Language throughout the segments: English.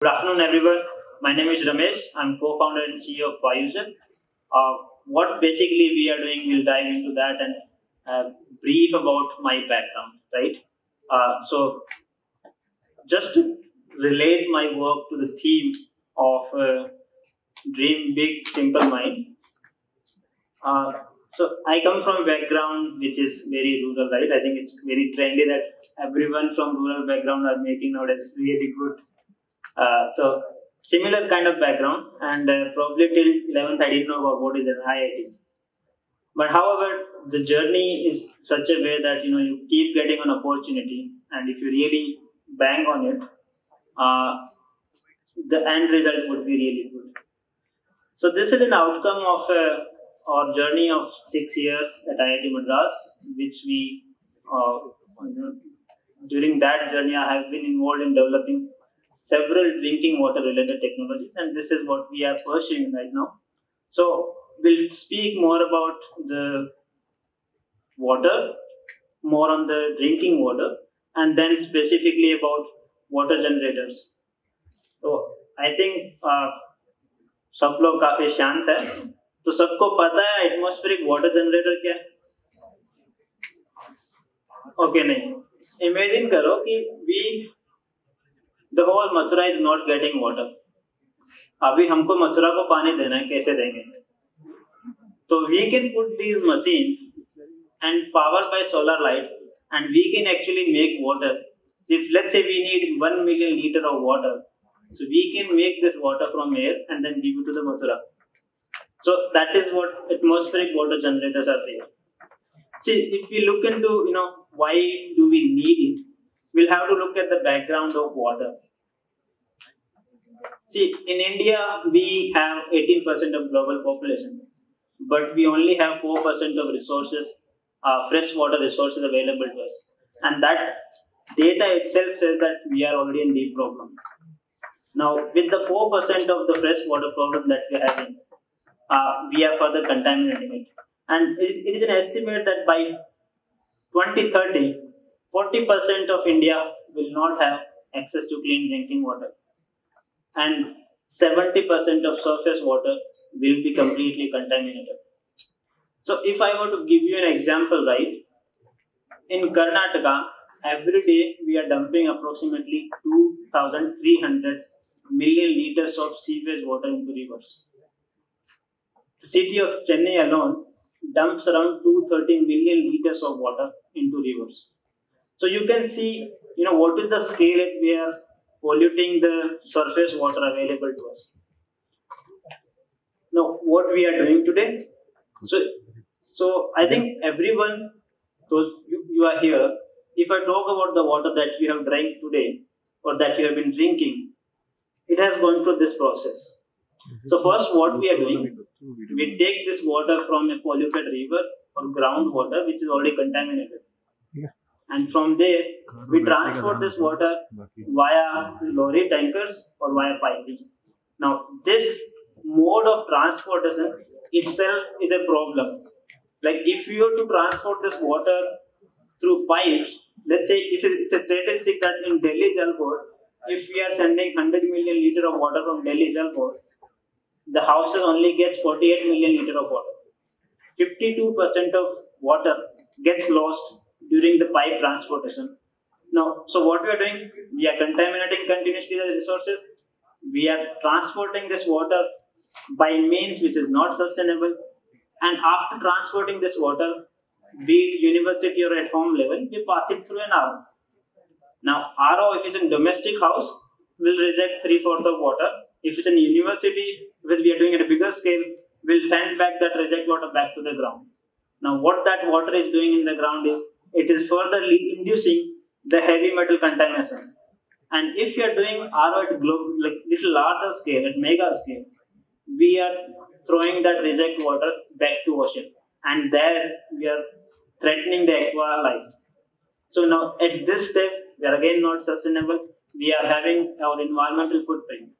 Good afternoon, everyone. My name is Ramesh. I'm co-founder and CEO of VayuJal. What basically we are doing, we'll dive into that and brief about my background, right? So just to relate my work to the theme of dream big, simple mind. So I come from a background which is very rural, right? I think it's very trendy that everyone from rural background are making nowadays really good. So similar kind of background, and probably till 11th I didn't know about what is an IIT. But however, the journey is such a way that you keep getting an opportunity, and if you really bang on it, the end result would be really good. So this is an outcome of our journey of 6 years at IIT Madras, which we, during that journey I have been involved in developing several drinking water related technologies, and this is what we are pursuing right now. So we'll speak more about the water, more on the drinking water, and then specifically about water generators. So I think सब लोग काफी शांत है, तो सबको पता है atmospheric water generator क्या है? Okay, नहीं. Imagine करो कि the whole Mathura is not getting water. अभी हमको मथुरा को पानी देना है, कैसे देंगे? So we can put these machines and powered by solar light, and we can actually make water. If let's say we need 1 million liters of water, so we can make this water from air and then give it to the Mathura. So that is what atmospheric water generators are there. See, if we look into why do we need it, we'll have to look at the background of water. See, in India, we have 18% of global population, but we only have 4% of resources, fresh water resources available to us. And that data itself says that we are already in deep problem. Now, with the 4% of the fresh water problem that we are having, we are further contaminating it. And it is an estimate that by 2030, 40% of India will not have access to clean drinking water, and 70% of surface water will be completely contaminated. So if I were to give you an example, right, in Karnataka, every day we are dumping approximately 2,300 million liters of sewage water into rivers. The city of Chennai alone dumps around 230 million liters of water into rivers. So you can see, what is the scale at we are polluting the surface water available to us. Now, what we are doing today. So I think everyone, you are here, if I talk about the water that you have drank today or that you have been drinking, it has gone through this process. So first, what we are doing, we take this water from a polluted river or groundwater, which is already contaminated. And from there, we transport this water via lorry tankers or via piping. Now, this mode of transportation itself is a problem. Like, if you were to transport this water through pipes, let's say it's a statistic that in Delhi Jal Board, if we are sending 100 million liters of water from Delhi Jal Board, the houses only gets 48 million liters of water. 52% of water gets lost during the pipe transportation. Now, so what we are doing, we are contaminating continuously the resources, we are transporting this water by means which is not sustainable, and after transporting this water, be it university or at home level, we pass it through an RO. Now, RO, if it's in domestic house, will reject 3/4 of water. If it's in university, which we are doing at a bigger scale, will send back that reject water back to the ground. Now, what that water is doing in the ground is, it is further inducing the heavy metal contamination. And if you are doing RO at little larger scale, at mega scale, we are throwing that reject water back to ocean. And there we are threatening the aqua life. So now at this step, we are again not sustainable. We are having our environmental footprint.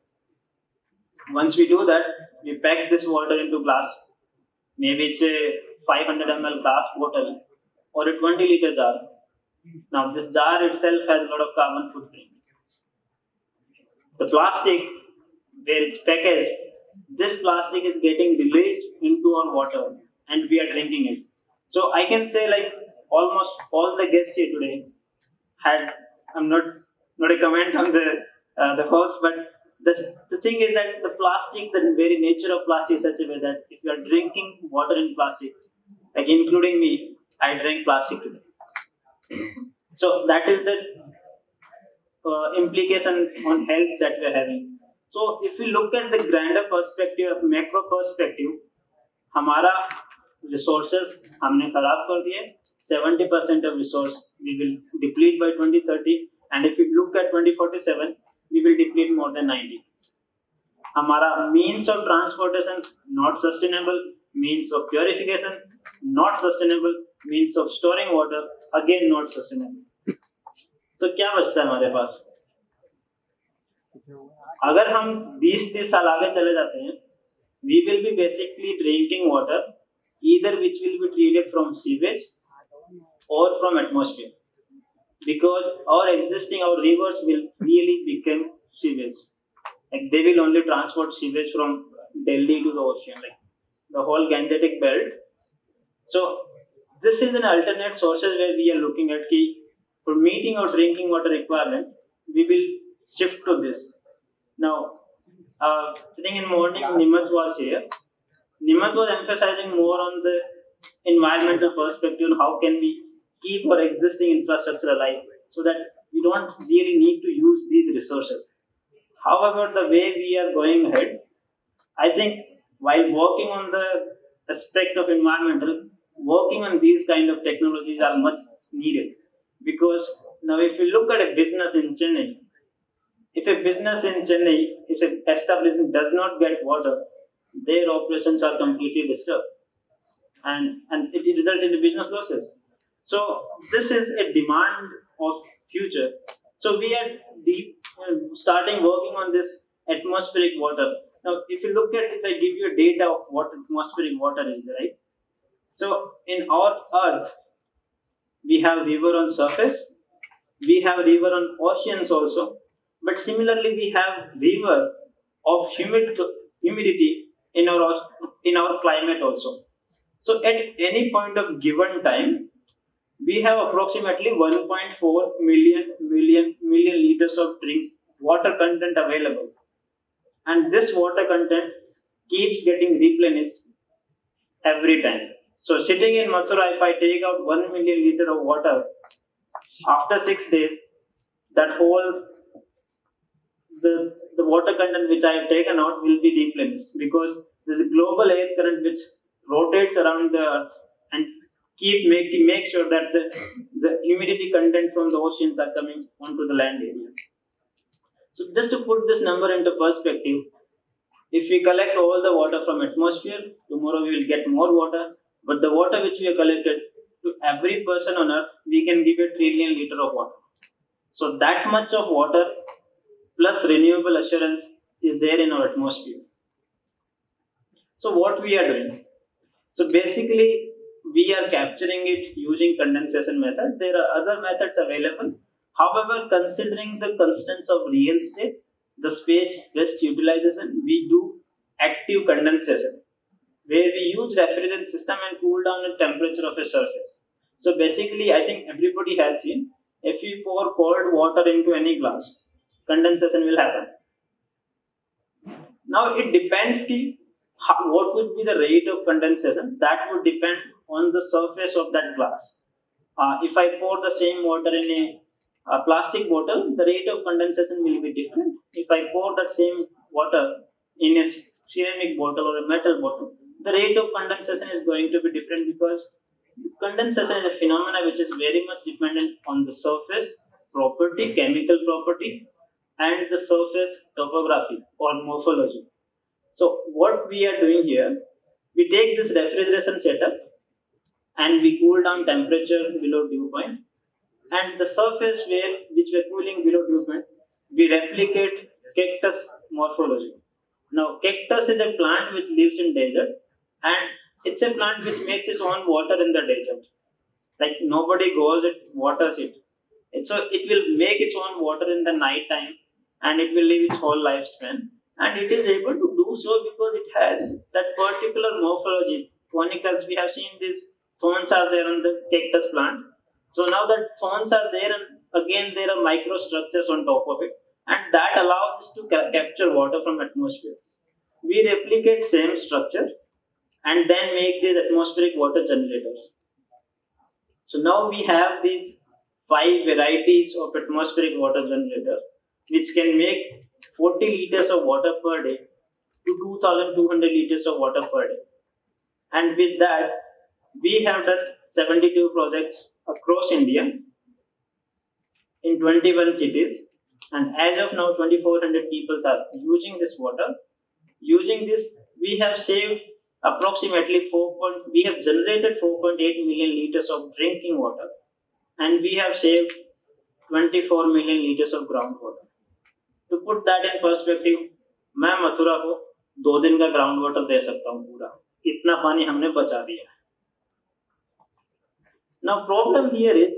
Once we do that, we pack this water into glass. Maybe it's a 500 ml glass bottle, or a 20-liter jar. Now, this jar itself has a lot of carbon footprint. the plastic where it's packaged, this plastic is getting released into our water and we are drinking it. So I can say like almost all the guests here today had, I'm not a comment on the host, but the thing is that the plastic, the very nature of plastic is such a way that if you are drinking water in plastic, like including me, I drank plastic today. So that is the implication on health that we are having. So if we look at the grander perspective, macro perspective, हमारा resources हमने खराब कर दिए. 70% of resource we will deplete by 2030, and if you look at 2047, we will deplete more than 90. Our means of transportation not sustainable, means of purification not sustainable, means of storing water again not sustainable. तो क्या बचता है हमारे पास? अगर हम 20-30 साल आगे चले जाते हैं, we will be basically drinking water either which will be treated from sewage or from atmosphere, because our rivers will really become sewage. Like they will only transport sewage from Delhi to the ocean, like the whole Gangetic belt. So this is an alternate sources where we are looking at key for meeting our drinking water requirement. We will shift to this. Now, I think in morning Nimat was here. Nimat was emphasizing more on the environmental perspective on how can we keep our existing infrastructure alive so that we don't really need to use these resources. However, the way we are going ahead, I think while working on the aspect of environmental, working on these kind of technologies are much needed, because now if you look at a business in Chennai, if a business in Chennai, if an establishment does not get water, their operations are completely disturbed, and it results in the business losses. So this is a demand of future. So we are starting working on this atmospheric water. Now, if you look at, if I give you data of what atmospheric water is, right? So in our Earth, we have river on surface, we have river on oceans also, but similarly we have river of humidity in our climate also. So at any point of given time, we have approximately 1.4 million liters of drink water content available, and this water content keeps getting replenished every time. So sitting in Mathura, if I take out 1 million liter of water, after 6 days, that whole the water content which I have taken out will be replenished, because this global air current which rotates around the Earth and make sure that the humidity content from the oceans are coming onto the land area. So just to put this number into perspective, if we collect all the water from atmosphere, tomorrow we will get more water, but the water which we have collected, to every person on Earth, we can give a trillion liter of water. So that much of water plus renewable assurance is there in our atmosphere. So what we are doing? So basically, we are capturing it using condensation method. There are other methods available. However, considering the constraints of real estate, the space best utilization, we do active condensation, where we use refrigerant system and cool down the temperature of a surface. So basically, I think everybody has seen, if you pour cold water into any glass, condensation will happen. Now it depends ki, what would be the rate of condensation, that would depend on the surface of that glass. If I pour the same water in a plastic bottle, the rate of condensation will be different. If I pour that same water in a ceramic bottle or a metal bottle, the rate of condensation is going to be different, because condensation is a phenomena which is very much dependent on the surface property, chemical property, and the surface topography or morphology. So what we are doing here, we take this refrigeration setup and we cool down temperature below dew point, and the surface which we are cooling below dew point, we replicate cactus morphology. Now cactus is a plant which lives in desert, and it's a plant which makes its own water in the desert. Like nobody goes, it waters it. So it will make its own water in the night time and it will live its whole lifespan. And it is able to do so because it has that particular morphology. Conicals, we have seen these thorns are there on the cactus plant. So now that thorns are there, and again there are microstructures on top of it, and that allows us to capture water from atmosphere. We replicate same structure and then make these atmospheric water generators. So now we have these 5 varieties of atmospheric water generator, which can make 40 liters of water per day to 2200 liters of water per day. And with that, we have done 72 projects across India in 21 cities. And as of now, 2400 people are using this water. Using this, we have saved approximately we have generated 4.8 million liters of drinking water, and we have saved 24 million liters of groundwater. To put that in perspective, मैं मथुरा को 2 दिन का groundwater दे सकता हूँ पूरा. इतना पानी हमने बचा दिया. Now problem here is,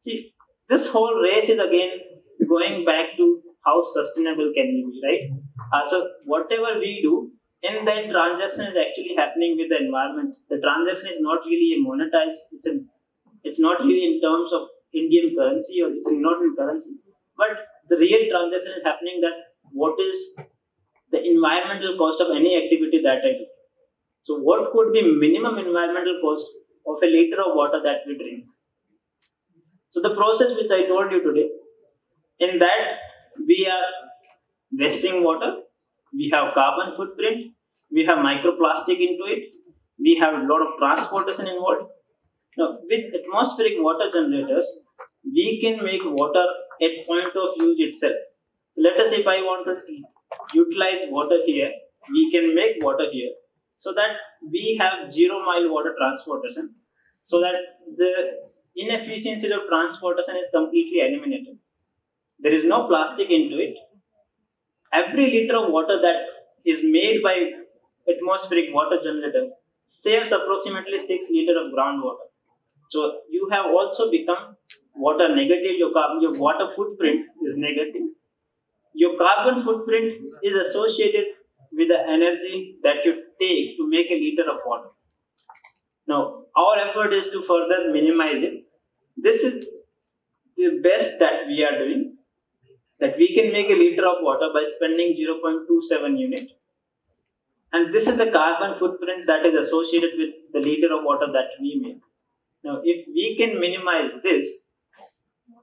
see, this whole race is again going back to how sustainable can we be, right? So whatever we do, and then transaction is actually happening with the environment. The transaction is not really monetized. It's not really in terms of Indian currency, or it's not in currency. But the real transaction is happening that what is the environmental cost of any activity that I do. So what could be minimum environmental cost of a liter of water that we drink? So the process which I told you today, in that we are wasting water, we have carbon footprint, we have microplastic into it, we have a lot of transportation involved. Now, with atmospheric water generators, we can make water at point of use itself. Let us say if I want to utilize water here, we can make water here, so that we have 0 mile water transportation, so that the inefficiencies of transportation is completely eliminated. There is no plastic into it. Every liter of water that is made by atmospheric water generator saves approximately 6 liters of groundwater. So you have also become water negative, your water footprint is negative. Your carbon footprint is associated with the energy that you take to make a liter of water. Now our effort is to further minimize it. This is the best that we are doing, that we can make a liter of water by spending 0.27 unit. And this is the carbon footprint that is associated with the liter of water that we make. Now, if we can minimize this,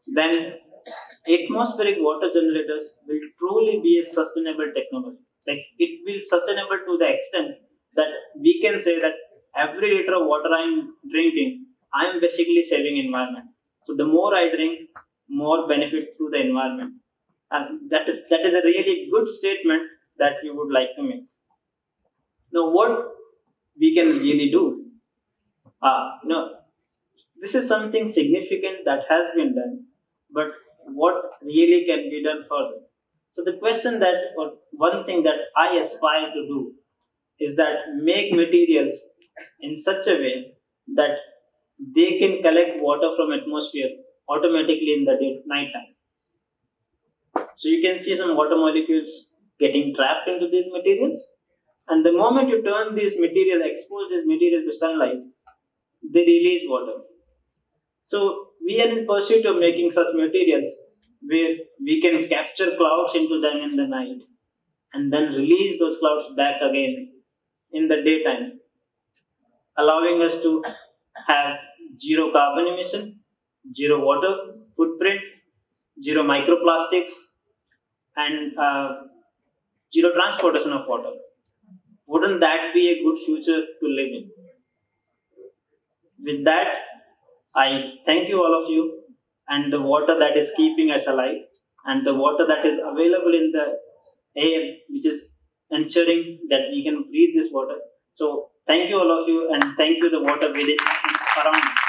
then atmospheric water generators will truly be a sustainable technology. Like, it will be sustainable to the extent that we can say that every liter of water I am drinking, I am basically saving environment. So the more I drink, more benefit to the environment. And that is a really good statement that we would like to make. Now, what we can really do? This is something significant that has been done, but what really can be done further? So the question that, or one thing that I aspire to do, is that make materials in such a way that they can collect water from atmosphere automatically in the night time. So you can see some water molecules getting trapped into these materials, and the moment you turn these materials, expose these materials to sunlight, they release water. So we are in pursuit of making such materials where we can capture clouds into them in the night and then release those clouds back again in the daytime, allowing us to have 0 carbon emission, 0 water footprint, 0 microplastics, and 0 transportation of water. Wouldn't that be a good future to live in? With that, I thank you all of you, and the water that is keeping us alive, and the water that is available in the air, which is ensuring that we can breathe this water. So thank you all of you, and thank you the water within around.